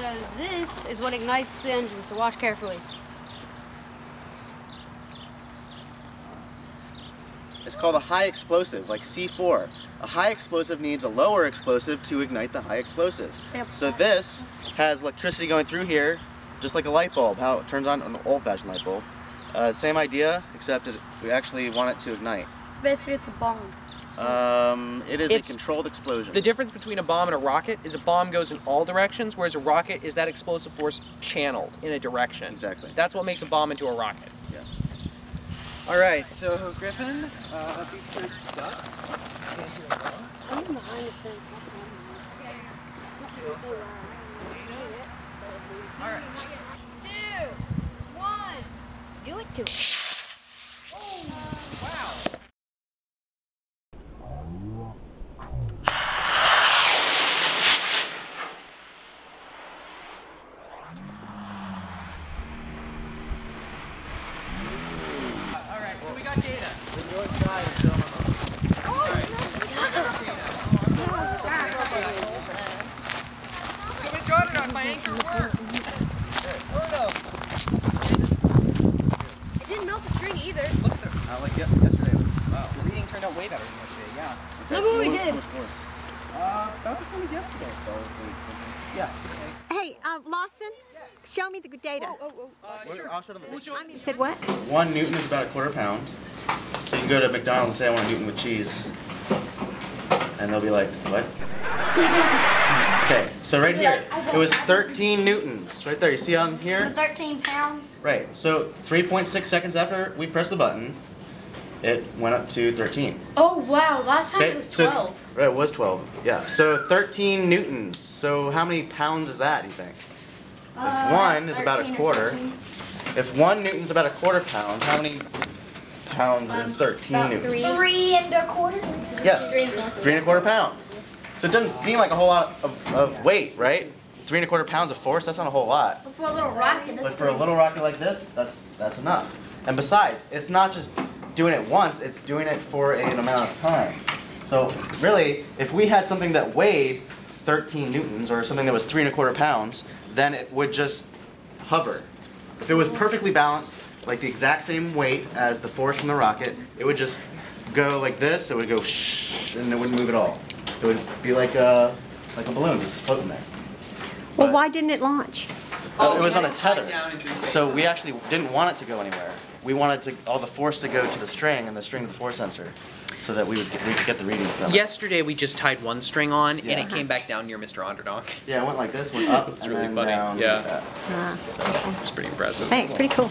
So this is what ignites the engine, so watch carefully. It's called a high explosive, like C4. A high explosive needs a lower explosive to ignite the high explosive. Yep. So this has electricity going through here, just like a light bulb, how it turns on an old-fashioned light bulb. Same idea, except we actually want it to ignite. So basically it's a bomb. It's a controlled explosion. The difference between a bomb and a rocket is a bomb goes in all directions, whereas a rocket is that explosive force channeled in a direction. Exactly. That's what makes a bomb into a rocket. Yeah. All right, so Griffin, be sure to stop. I'm behind the fence. All right. 2, 1. Do it to it. Hey, Lawson, show me the data. Sure. I'll show them the data. You said what? 1 newton is about a quarter pound. So you can go to McDonald's and say, I want a newton with cheese. And they'll be like, what? Okay, so right here, it was 13 newtons. Right there, you see on here? So 13 pounds? Right, so 3.6 seconds after we pressed the button, it went up to 13. Oh wow, last time it was 12. So, right, it was 12, yeah. So 13 newtons. So how many pounds is that, you think? If 1 is about a quarter, if 1 newton's about a quarter pound, how many pounds is 13 newtons? 3 and a quarter? Yes, 3 and a quarter pounds. So it doesn't seem like a whole lot of weight, right? 3 and a quarter pounds of force, that's not a whole lot. But for a little rocket, that's like this, that's enough. And besides, it's not just doing it once, it's doing it for an amount of time. So really, if we had something that weighed 13 newtons or something that was 3 and a quarter pounds, then it would just hover. If it was perfectly balanced, like the exact same weight as the force from the rocket, it would just go like this, it would go shh, and it wouldn't move at all. It would be like a balloon just floating there. Well, but why didn't it launch? It was on a tether, so we actually didn't want it to go anywhere. We wanted all the force to go to the string and the string to the force sensor so that we could get the reading from it. Yesterday we just tied one string on and it came back down near Mr. Onderdonk. Yeah, it went like this, went up, and really then funny. Down. Yeah. It's pretty impressive. Hey, it's pretty cool.